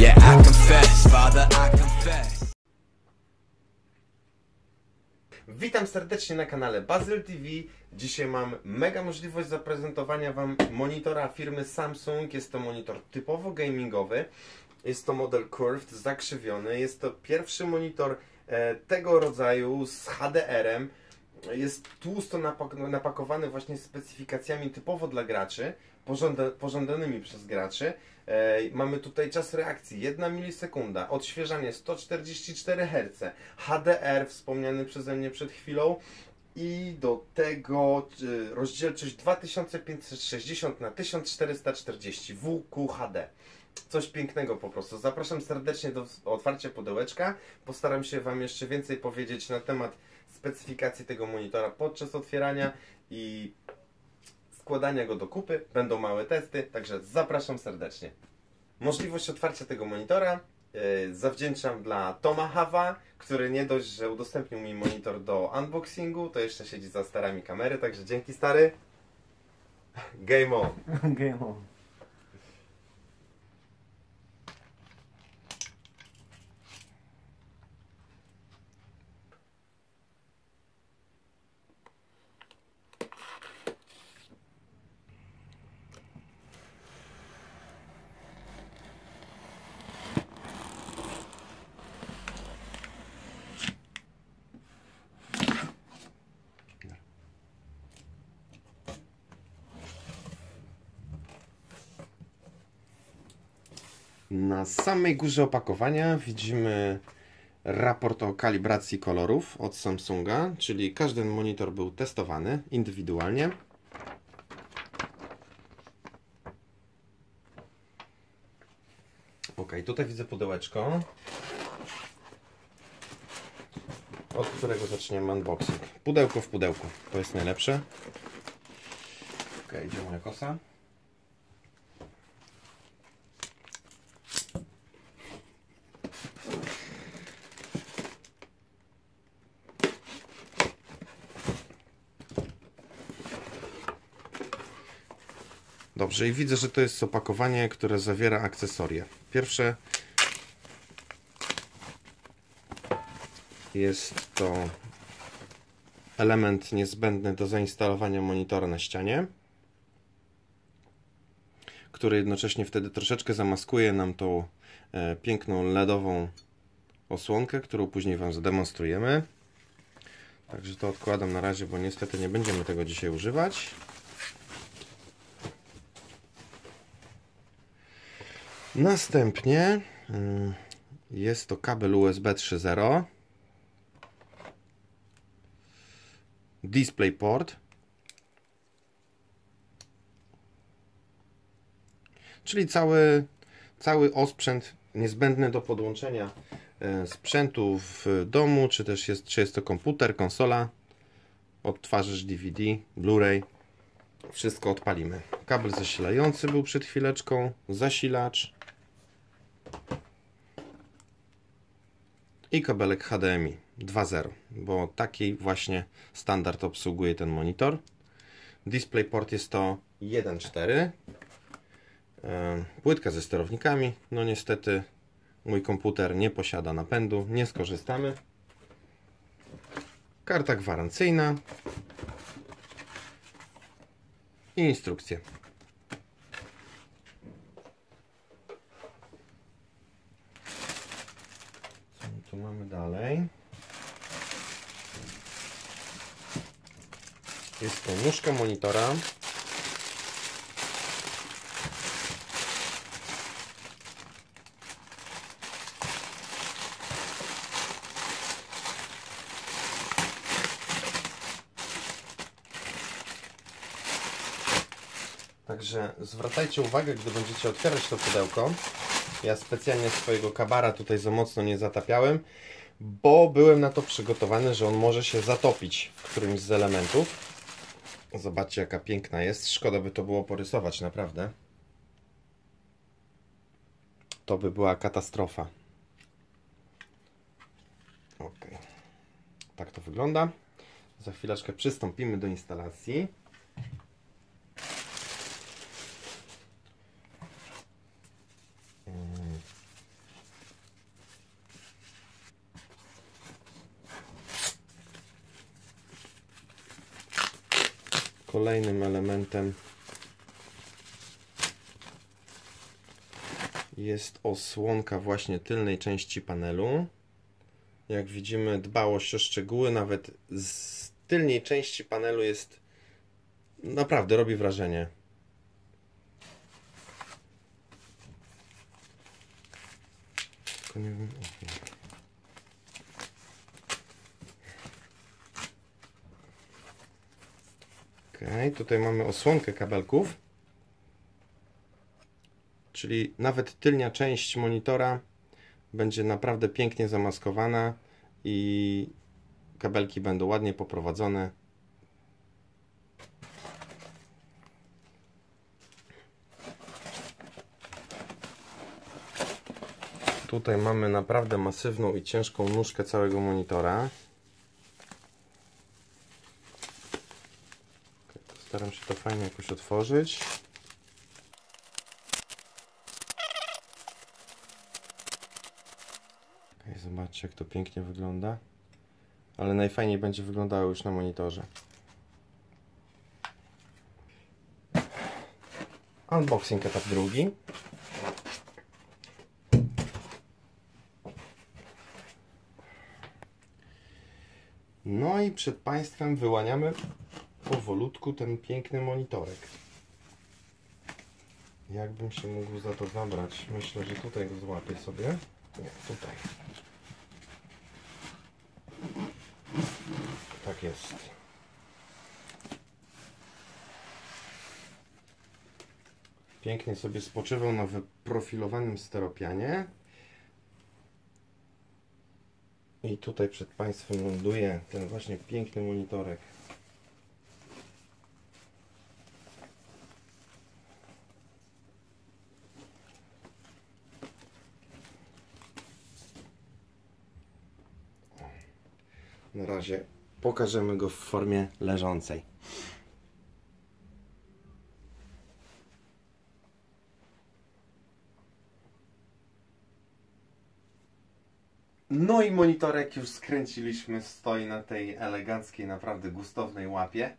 Yeah, I confess, Father, I confess. Witam serdecznie na kanale Bazyl TV. Dzisiaj mam mega możliwość zaprezentowania Wam monitora firmy Samsung. Jest to monitor typowo gamingowy. Jest to model curved, zakrzywiony. Jest to pierwszy monitor tego rodzaju z HDR-em. Jest tłusto napakowany właśnie specyfikacjami typowo dla graczy, pożądanymi przez graczy. Mamy tutaj czas reakcji 1 milisekunda, odświeżanie 144 Hz, HDR wspomniany przeze mnie przed chwilą i do tego rozdzielczość 2560 na 1440 WQHD. Coś pięknego po prostu. Zapraszam serdecznie do otwarcia pudełeczka. Postaram się Wam jeszcze więcej powiedzieć na temat specyfikacji tego monitora podczas otwierania i składania go do kupy. Będą małe testy, także zapraszam serdecznie. Możliwość otwarcia tego monitora zawdzięczam dla Toma Hava, który nie dość, że udostępnił mi monitor do unboxingu, to jeszcze siedzi za starami kamery, także dzięki stary. Game on. Game on. Na samej górze opakowania widzimy raport o kalibracji kolorów od Samsunga, czyli każdy monitor był testowany indywidualnie. Ok, tutaj widzę pudełeczko, od którego zaczniemy unboxing. Pudełko w pudełku, to jest najlepsze. Ok, idzie moja kosa. Dobrze, i widzę, że to jest opakowanie, które zawiera akcesoria. Pierwsze jest to element niezbędny do zainstalowania monitora na ścianie, który jednocześnie wtedy troszeczkę zamaskuje nam tą piękną LEDową osłonkę, którą później Wam zademonstrujemy. Także to odkładam na razie, bo niestety nie będziemy tego dzisiaj używać. Następnie jest to kabel USB 3.0, DisplayPort, czyli cały osprzęt niezbędny do podłączenia sprzętu w domu, czy jest to komputer, konsola, odtwarzacz DVD, Blu-ray, wszystko odpalimy. Kabel zasilający był przed chwileczką, zasilacz. I kabelek HDMI 2.0, bo taki właśnie standard obsługuje ten monitor. DisplayPort jest to 1.4. Płytka ze sterownikami. No niestety mój komputer nie posiada napędu, nie skorzystamy. Karta gwarancyjna. I instrukcje. Tu mamy dalej. Jest to nóżka monitora. Także zwracajcie uwagę, gdy będziecie otwierać to pudełko. Ja specjalnie swojego kabara tutaj za mocno nie zatapiałem, bo byłem na to przygotowany, że on może się zatopić w którymś z elementów. Zobaczcie, jaka piękna jest. Szkoda by to było porysować, naprawdę. To by była katastrofa. Ok. Tak to wygląda. Za chwileczkę przystąpimy do instalacji. kolejnym elementem jest osłonka właśnie tylnej części panelu. Jak widzimy, dbałość o szczegóły, nawet z tylnej części panelu jest, naprawdę robi wrażenie. Tylko nie wiem... Okay, tutaj mamy osłonkę kabelków, czyli nawet tylnia część monitora będzie naprawdę pięknie zamaskowana i kabelki będą ładnie poprowadzone. Tutaj mamy naprawdę masywną i ciężką nóżkę całego monitora. Staram się to fajnie jakoś otworzyć. Okay, zobaczcie, jak to pięknie wygląda. Ale najfajniej będzie wyglądało już na monitorze. Unboxing etap drugi. No i przed Państwem wyłaniamy powolutku ten piękny monitorek. Jakbym się mógł za to zabrać? Myślę, że tutaj go złapię sobie. Nie, tutaj. Tak jest. Pięknie sobie spoczywał na wyprofilowanym steropianie. I tutaj przed Państwem ląduje ten właśnie piękny monitorek. Na razie pokażemy go w formie leżącej. No i monitorek już skręciliśmy, stoi na tej eleganckiej, naprawdę gustownej łapie.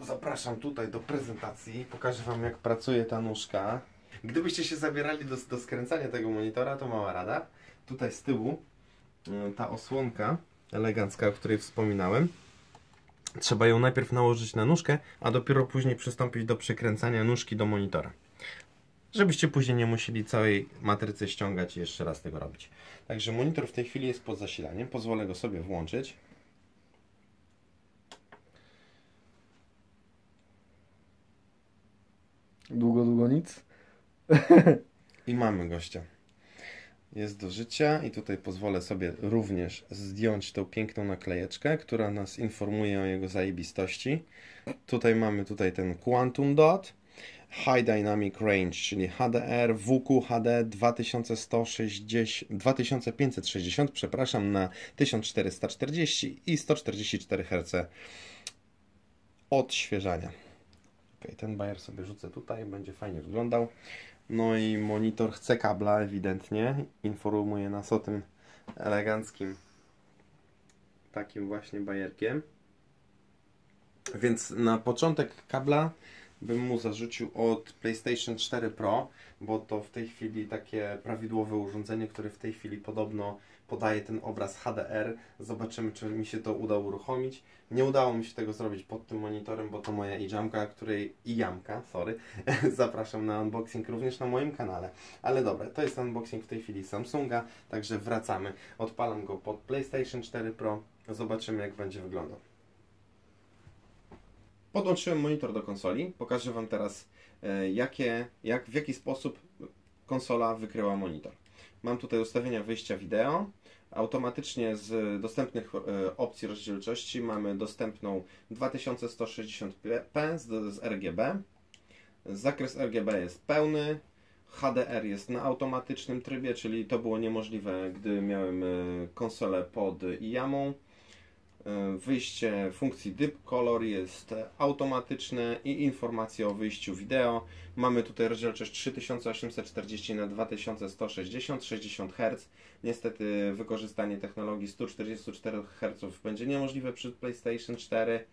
Zapraszam tutaj do prezentacji, pokażę Wam, jak pracuje ta nóżka. Gdybyście się zabierali do skręcania tego monitora, to mała rada. Tutaj z tyłu ta osłonka elegancka, o której wspominałem, trzeba ją najpierw nałożyć na nóżkę, a dopiero później przystąpić do przykręcania nóżki do monitora, żebyście później nie musieli całej matrycy ściągać i jeszcze raz tego robić. Także monitor w tej chwili jest pod zasilaniem, pozwolę go sobie włączyć. Długo nic. I mamy gościa. Jest do życia i tutaj pozwolę sobie również zdjąć tą piękną naklejeczkę, która nas informuje o jego zajebistości. Tutaj mamy ten Quantum Dot High Dynamic Range, czyli HDR WQHD 2560 na 1440 i 144 Hz odświeżania. Ok, ten bajer sobie rzucę tutaj, będzie fajnie wyglądał. No i monitor chce kabla, ewidentnie informuje nas o tym eleganckim takim właśnie bajerkiem. Więc na początek kabla bym mu zarzucił od PlayStation 4 Pro, bo to w tej chwili takie prawidłowe urządzenie, które w tej chwili podobno podaje ten obraz HDR. Zobaczymy, czy mi się to uda uruchomić. Nie udało mi się tego zrobić pod tym monitorem, bo to moja jamka, zapraszam na unboxing również na moim kanale. Ale dobra, to jest unboxing w tej chwili Samsunga, także wracamy. Odpalam go pod PlayStation 4 Pro, zobaczymy, jak będzie wyglądał. Podłączyłem monitor do konsoli, pokażę Wam teraz, w jaki sposób konsola wykryła monitor. Mam tutaj ustawienia wyjścia wideo. Automatycznie z dostępnych opcji rozdzielczości mamy dostępną 2160p z RGB. Zakres RGB jest pełny. HDR jest na automatycznym trybie, czyli to było niemożliwe, gdy miałem konsolę pod jamą. Wyjście funkcji Dip Color jest automatyczne i informacje o wyjściu wideo. Mamy tutaj rozdzielczość 3840 na 2160, 60 Hz. Niestety wykorzystanie technologii 144 Hz będzie niemożliwe przy PlayStation 4.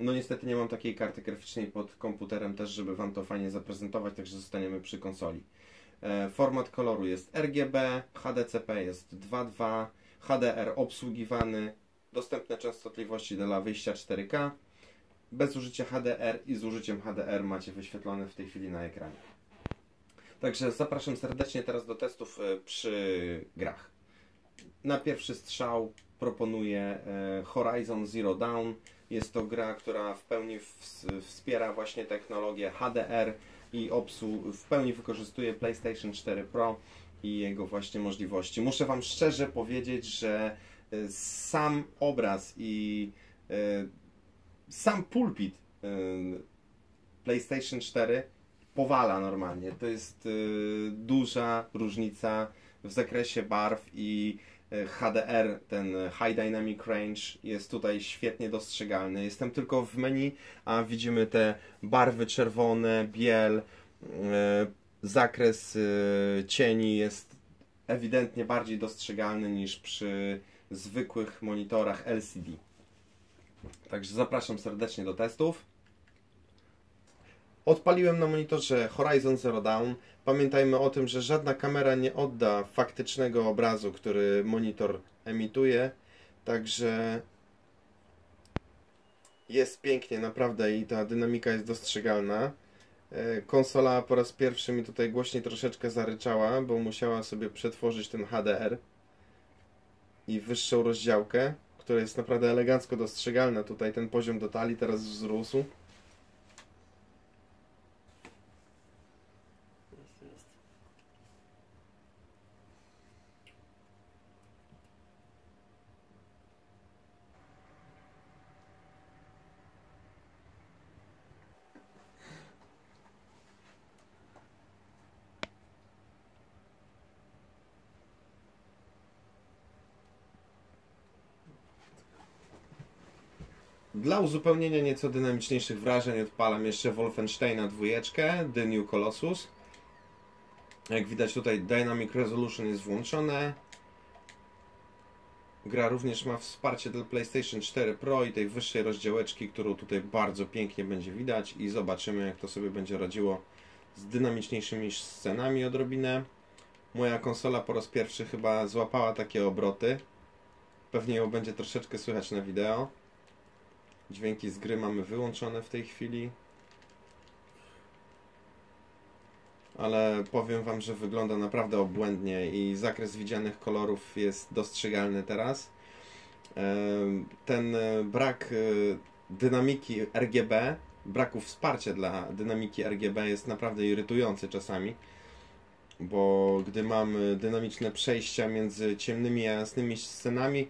No niestety nie mam takiej karty graficznej pod komputerem też, żeby Wam to fajnie zaprezentować, także zostaniemy przy konsoli. Format koloru jest RGB, HDCP jest 2.2, HDR obsługiwany, dostępne częstotliwości dla wyjścia 4K. Bez użycia HDR i z użyciem HDR macie wyświetlone w tej chwili na ekranie. Także zapraszam serdecznie teraz do testów przy grach. Na pierwszy strzał proponuję Horizon Zero Dawn. Jest to gra, która w pełni wspiera właśnie technologię HDR i w pełni wykorzystuje PlayStation 4 Pro i jego właśnie możliwości. Muszę Wam szczerze powiedzieć, że sam obraz i sam pulpit PlayStation 4 powala normalnie. To jest duża różnica w zakresie barw i HDR, ten High Dynamic Range jest tutaj świetnie dostrzegalny. Jestem tylko w menu, a widzimy te barwy czerwone, biel, zakres cieni jest ewidentnie bardziej dostrzegalny niż przy zwykłych monitorach LCD. Także zapraszam serdecznie do testów. Odpaliłem na monitorze Horizon Zero Dawn. Pamiętajmy o tym, że żadna kamera nie odda faktycznego obrazu, który monitor emituje. Także jest pięknie naprawdę i ta dynamika jest dostrzegalna. Konsola po raz pierwszy mi tutaj głośniej troszeczkę zaryczała, bo musiała sobie przetworzyć ten HDR i wyższą rozdziałkę, która jest naprawdę elegancko dostrzegalna. Tutaj ten poziom detali teraz wzrósł. Dla uzupełnienia nieco dynamiczniejszych wrażeń odpalam jeszcze Wolfensteina 2, The New Colossus. Jak widać tutaj Dynamic Resolution jest włączone. Gra również ma wsparcie dla PlayStation 4 Pro i tej wyższej rozdziałeczki, którą tutaj bardzo pięknie będzie widać i zobaczymy, jak to sobie będzie radziło z dynamiczniejszymi scenami odrobinę. Moja konsola po raz pierwszy chyba złapała takie obroty. Pewnie ją będzie troszeczkę słychać na wideo. Dźwięki z gry mamy wyłączone w tej chwili. Ale powiem Wam, że wygląda naprawdę obłędnie i zakres widzianych kolorów jest dostrzegalny teraz. Ten brak dynamiki RGB, braku wsparcia dla dynamiki RGB jest naprawdę irytujący czasami. Bo gdy mamy dynamiczne przejścia między ciemnymi a jasnymi scenami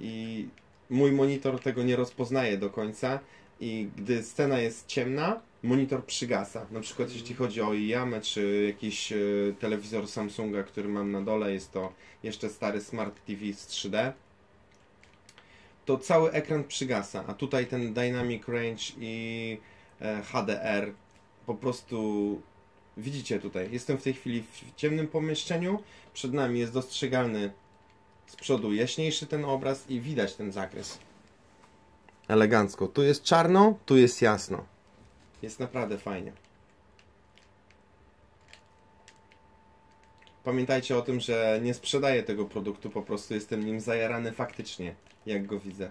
i mój monitor tego nie rozpoznaje do końca i gdy scena jest ciemna, monitor przygasa. Na przykład jeśli chodzi o jamę czy jakiś telewizor Samsunga, który mam na dole, jest to jeszcze stary Smart TV z 3D, to cały ekran przygasa, a tutaj ten Dynamic Range i HDR po prostu widzicie tutaj. Jestem w tej chwili w ciemnym pomieszczeniu, przed nami jest dostrzegalny z przodu jaśniejszy ten obraz i widać ten zakres. Elegancko. Tu jest czarno, tu jest jasno. Jest naprawdę fajnie. Pamiętajcie o tym, że nie sprzedaję tego produktu, po prostu jestem nim zajarany faktycznie, jak go widzę.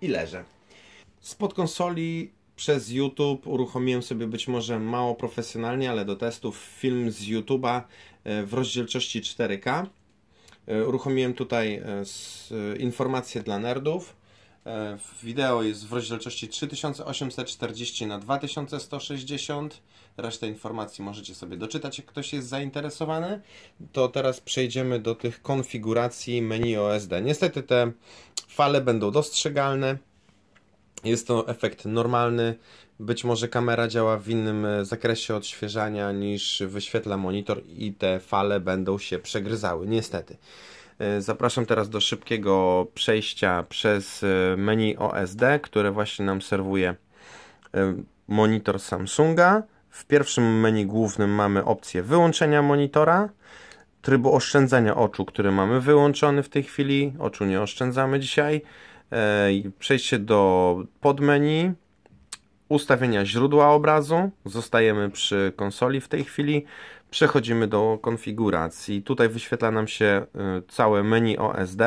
I leżę. Spod konsoli przez YouTube uruchomiłem sobie być może mało profesjonalnie, ale do testów film z YouTube'a w rozdzielczości 4K. Uruchomiłem tutaj informacje dla nerdów. Wideo jest w rozdzielczości 3840x2160. Resztę informacji możecie sobie doczytać, jak ktoś jest zainteresowany. To teraz przejdziemy do tych konfiguracji menu OSD. Niestety te fale będą dostrzegalne. Jest to efekt normalny. Być może kamera działa w innym zakresie odświeżania niż wyświetla monitor i te fale będą się przegryzały. Niestety. Zapraszam teraz do szybkiego przejścia przez menu OSD, które właśnie nam serwuje monitor Samsunga. W pierwszym menu głównym mamy opcję wyłączenia monitora, trybu oszczędzania oczu, który mamy wyłączony w tej chwili, oczu nie oszczędzamy dzisiaj, przejście do podmenu, ustawienia źródła obrazu, zostajemy przy konsoli w tej chwili, przechodzimy do konfiguracji, tutaj wyświetla nam się całe menu OSD.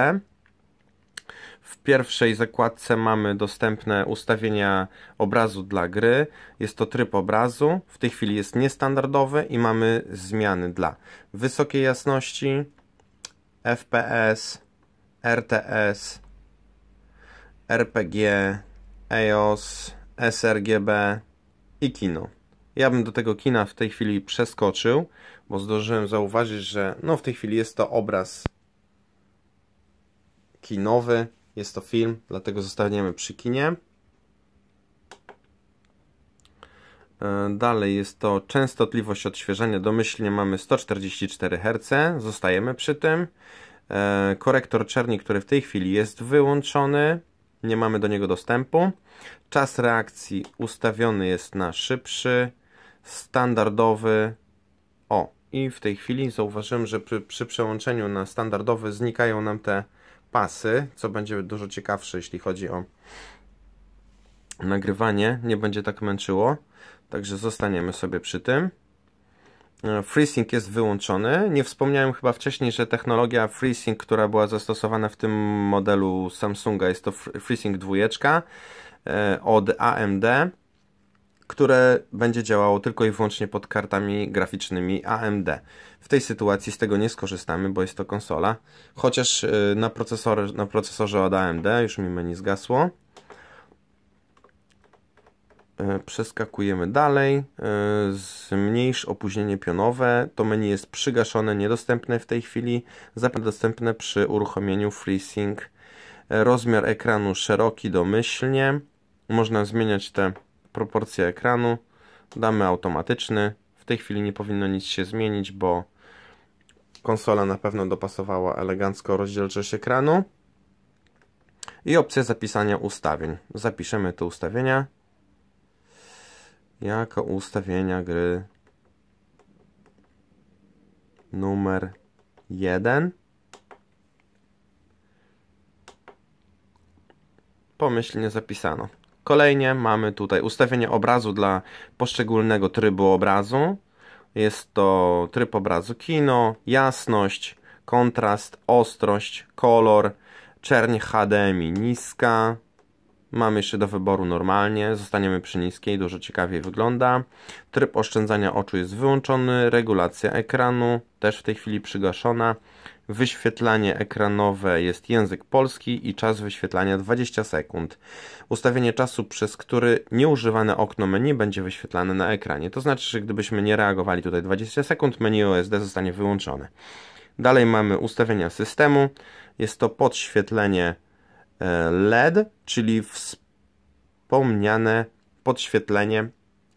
W pierwszej zakładce mamy dostępne ustawienia obrazu dla gry. Jest to tryb obrazu. W tej chwili jest niestandardowy i mamy zmiany dla wysokiej jasności, FPS, RTS, RPG, EOS, sRGB i kino. Ja bym do tego kina w tej chwili przeskoczył, bo zdążyłem zauważyć, że w tej chwili jest to obraz kinowy. Jest to film, dlatego zostaniemy przy kinie. Dalej jest to częstotliwość odświeżania. Domyślnie mamy 144 Hz. Zostajemy przy tym. Korektor czerni, który w tej chwili jest wyłączony. Nie mamy do niego dostępu. Czas reakcji ustawiony jest na szybszy, standardowy. I w tej chwili zauważyłem, że przy przełączeniu na standardowy znikają nam te pasy, co będzie dużo ciekawsze, jeśli chodzi o nagrywanie, nie będzie tak męczyło, także zostaniemy sobie przy tym. FreeSync jest wyłączony, nie wspomniałem chyba wcześniej, że technologia FreeSync, która była zastosowana w tym modelu Samsunga, jest to FreeSync 2 od AMD, które będzie działało tylko i wyłącznie pod kartami graficznymi AMD. W tej sytuacji z tego nie skorzystamy, bo jest to konsola. Chociaż na procesorze od AMD, już mi menu zgasło. Przeskakujemy dalej. Zmniejsz opóźnienie pionowe. To menu jest przygaszone, niedostępne w tej chwili. Zapewne dostępne przy uruchomieniu FreeSync. Rozmiar ekranu szeroki domyślnie. Można zmieniać te proporcje ekranu, damy automatyczny, w tej chwili nie powinno nic się zmienić, bo konsola na pewno dopasowała elegancko rozdzielczość ekranu i opcja zapisania ustawień, zapiszemy te ustawienia jako ustawienia gry numer 1. Pomyślnie zapisano. Kolejnie mamy tutaj ustawienie obrazu dla poszczególnego trybu obrazu. Jest to tryb obrazu kino, jasność, kontrast, ostrość, kolor, czerń HDMI niska. Mamy jeszcze do wyboru normalnie, zostaniemy przy niskiej, dużo ciekawiej wygląda. Tryb oszczędzania oczu jest wyłączony, regulacja ekranu też w tej chwili przygaszona. Wyświetlanie ekranowe jest język polski i czas wyświetlania 20 sekund. Ustawienie czasu, przez który nieużywane okno menu będzie wyświetlane na ekranie. To znaczy, że gdybyśmy nie reagowali tutaj 20 sekund, menu OSD zostanie wyłączone. Dalej mamy ustawienia systemu. Jest to podświetlenie LED, czyli wspomniane podświetlenie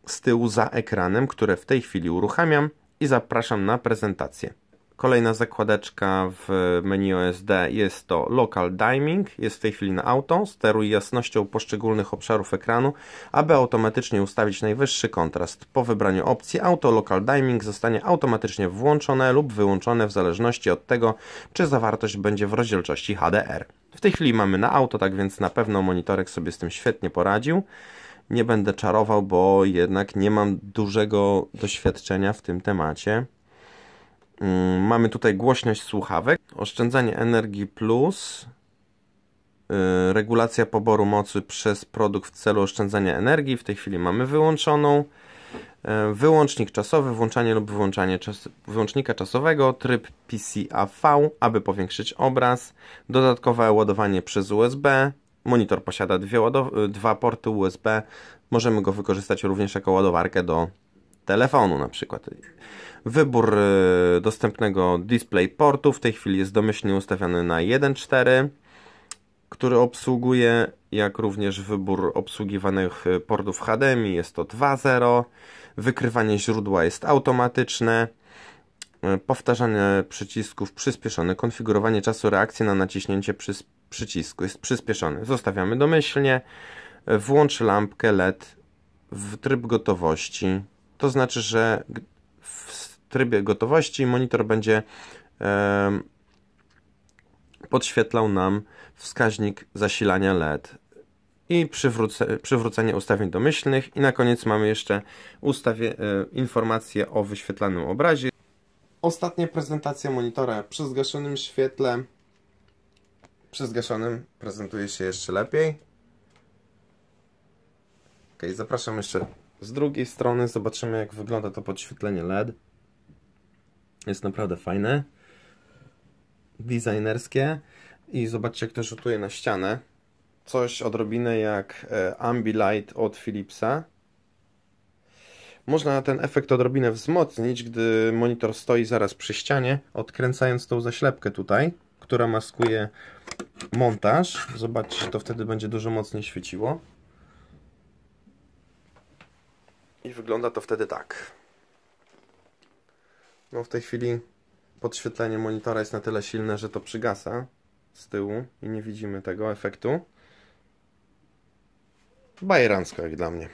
z tyłu za ekranem, które w tej chwili uruchamiam i zapraszam na prezentację. Kolejna zakładeczka w menu OSD jest to Local Dimming, jest w tej chwili na auto, steruj jasnością poszczególnych obszarów ekranu, aby automatycznie ustawić najwyższy kontrast. Po wybraniu opcji Auto Local Dimming zostanie automatycznie włączone lub wyłączone w zależności od tego, czy zawartość będzie w rozdzielczości HDR. W tej chwili mamy na auto, tak więc na pewno monitorek sobie z tym świetnie poradził. Nie będę czarował, bo jednak nie mam dużego doświadczenia w tym temacie. Mamy tutaj głośność słuchawek, oszczędzanie energii plus, regulacja poboru mocy przez produkt w celu oszczędzania energii, w tej chwili mamy wyłączoną, wyłącznik czasowy, włączanie lub wyłączanie wyłącznika czasowego, tryb PCAV, aby powiększyć obraz, dodatkowe ładowanie przez USB, monitor posiada dwa porty USB, możemy go wykorzystać również jako ładowarkę do telefonu na przykład. Wybór dostępnego DisplayPortu w tej chwili jest domyślnie ustawiony na 1.4, który obsługuje, jak również wybór obsługiwanych portów HDMI jest to 2.0, wykrywanie źródła jest automatyczne, powtarzanie przycisków przyspieszone, konfigurowanie czasu reakcji na naciśnięcie przycisku jest przyspieszone. Zostawiamy domyślnie, włącz lampkę LED w tryb gotowości. To znaczy, że w trybie gotowości monitor będzie podświetlał nam wskaźnik zasilania LED i przywrócenie ustawień domyślnych. I na koniec mamy jeszcze informację o wyświetlanym obrazie. Ostatnia prezentacja monitora przy zgaszonym świetle. Przy zgaszonym prezentuje się jeszcze lepiej. Ok, zapraszam jeszcze z drugiej strony. Zobaczymy, jak wygląda to podświetlenie LED. Jest naprawdę fajne. Designerskie. I zobaczcie, jak to rzutuje na ścianę. Coś odrobinę jak Ambilight od Philipsa. Można ten efekt odrobinę wzmocnić, gdy monitor stoi zaraz przy ścianie, odkręcając tą zaślepkę tutaj, która maskuje montaż. Zobaczcie, to wtedy będzie dużo mocniej świeciło. I wygląda to wtedy tak. No w tej chwili podświetlenie monitora jest na tyle silne, że to przygasa z tyłu i nie widzimy tego efektu. Bajerancko jak dla mnie.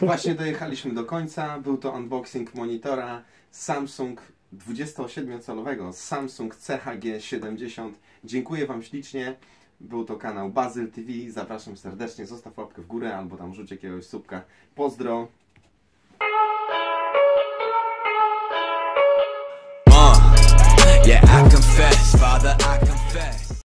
Właśnie dojechaliśmy do końca. Był to unboxing monitora Samsung 27-calowego Samsung CHG70. Dziękuję Wam ślicznie. Był to kanał Bazyl TV. Zapraszam serdecznie. Zostaw łapkę w górę albo tam rzuć jakiegoś słupka. Pozdro. Yeah, I confess, Father, I confess.